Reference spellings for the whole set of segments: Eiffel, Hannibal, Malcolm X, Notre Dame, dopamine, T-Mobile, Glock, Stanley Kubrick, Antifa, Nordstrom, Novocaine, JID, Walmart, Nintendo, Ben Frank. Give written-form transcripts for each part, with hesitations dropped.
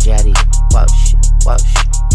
Daddy, watch, watch,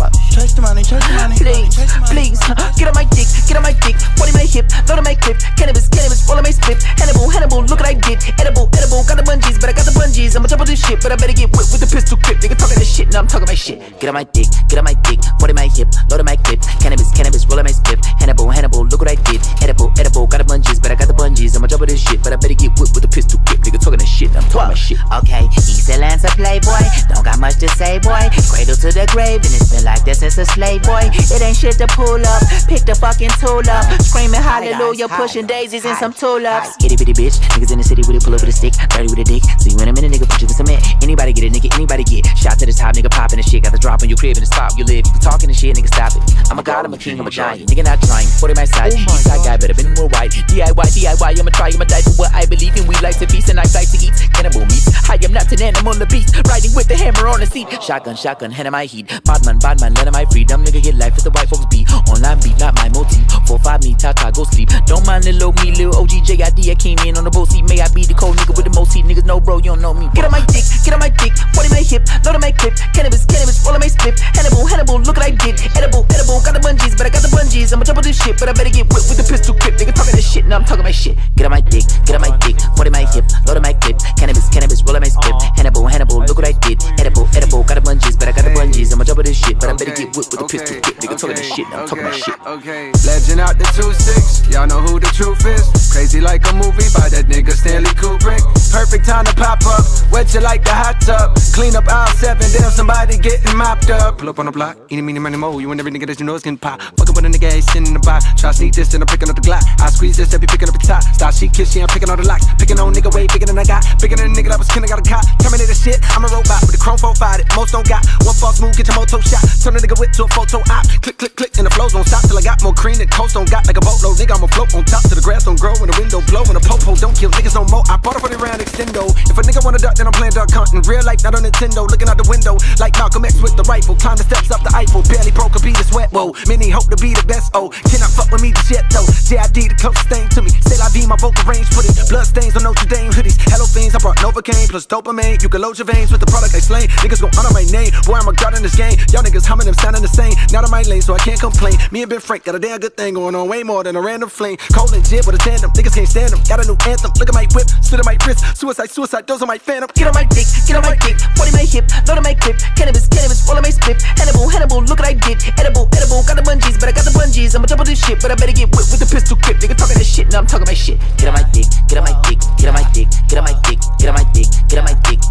watch. Chase the money, chase the money. Please, chase the money, please, get on my dick, get on my dick. 40 in my hip, load on my clip. Cannabis, cannabis, all on my split. Hannibal, Hannibal, look what I did. Edible, edible, got the bungees, but I got the bungees. I'ma jump on this shit, but I better get whipped with the pistol grip. Nigga talking this shit, now I'm talking my shit. Get on my dick, get on my dick. 40 in my hip, load on my clip. Cannabis, cannabis, roll on my split. Hannibal, Hannibal, look what I did. Edible, edible, got the bungees, but I got the bungees. I'ma jump on this shit, but I better get whipped with the pistol grip. Nigga talking this shit, now I'm talking my shit. Okay, easy lands a playboy. Don't got much to say, boy. Cradle to the grave, and it's been like this since a slave boy. It ain't shit to pull up. Pick the fucking tool up. Screaming hallelujah, pushing daisies and some tulips. Itty bitty bitch, niggas in the city with a pull up with a stick, dirty with a dick. So you in a minute, nigga, put you in cement. Anybody get it, nigga, anybody get shot to the top, nigga, popping the shit. Got the drop on your crib and the spot you live. You talking and shit, nigga, stop it. I'm a god, I'm a king, I'm a giant. Nigga, not trying. 40 my side. East side guy better been more white. DIY, DIY, I'ma try, I'ma die for what I believe in. We like to feast and I like to eat cannibal meat. I am not an animal, a beast. Riding with the hammer on the seat. Shotgun, shotgun, hand in my heat. Bad man, none of my freedom. Nigga get life with the white folks be. Online beat, not my motif. 4-5 me, Tata, go sleep. Don't mind little old me, little OG, JID. I came in on the boat seat. May I be the cold nigga with the most heat. Niggas know, bro, you don't know me, bro. Get on my dick, get on my dick. 40 my hip, load on my clip. Cannabis, cannabis, roll on my split. Hannibal, Hannibal, look what I did. Edible, edible, got the bungees, but I got the bungees. I'ma jump on this shit, but I better get whipped with the pistol grip. Nigga talking this shit, now I'm talking my shit. Get on my dick, get on my dick. 40 my hip, load on my clip. Cannabis, cannabis, roll on my split. Hannibal, Hannibal, look what I did. Edible, edible, got the bungees, but I got the bungees. I'ma jump on this shit, but I better get whipped with the pistol grip. Nigga talking this shit, now I'm talking my shit. Okay. Legend out the 2-6, y'all know who the truth is. Crazy like a movie by that nigga Stanley Kubrick. Perfect time to pop up, wet you like the hot tub. Clean up aisle 7, damn somebody getting mopped up. Pull up on the block, eeny, meeny, miny, mo. You and every nigga that you know is getting pop. Fuckin' with a nigga ain't sitting in the box. Try sneak this, then I'm picking up the Glock. I squeeze this, they be picking up the top. Stop, she kiss, she ain't picking all the locks. Picking on nigga way bigger than I got. Bigger than a nigga that was killing, got a cop. Terminator shit, I'm a robot with a chrome 4-5 that most don't got. One false move, get your moto shot. Turn a nigga whip to a photo op. Click, click, click, and the flows won't stop till I got more cream than toast on got like a boatload. Nigga, I'ma float on top till the grass don't grow and the window blow and the popo don't kill niggas no more. I bought up on the round extendo. If a nigga wanna duck, then I'm playing duck hunting. Real life, not on Nintendo. Looking out the window like Malcolm X with the rifle. Climb the steps up the Eiffel. Barely broke a beat of sweat. Whoa, many hope to be the best. Oh, cannot fuck with me the shit though. JID the club stain to me. Say I be my vocal range. Put it blood stains on Notre Dame hoodies. Hello fiends, I brought Novocaine plus dopamine. You can load your veins with the product I slain. Niggas gon' honor my name. Boy, I'm a god in this game. Y'all niggas humming them sounding the same. Not in my lane, so I can't complain. Me and Ben Frank got a damn good thing going on, way more than a random fling. Cold and jib with a tandem, niggas can't stand them. Got a new anthem, look at my whip, slit on my wrist. Suicide, suicide, those on my phantom. Get on my dick, get on my dick. 40 my hip, load on my clip. Cannabis, cannabis, roll on my split. Hannibal, Hannibal, look what I did. Edible, edible, got the bungees, but I got the bungees. I'ma jump on this shit, but I better get whipped with the pistol grip. Nigga talking this shit, now I'm talking my shit. Get on my dick, get on my dick, get on my dick, get on my dick, get on my dick, get on my dick.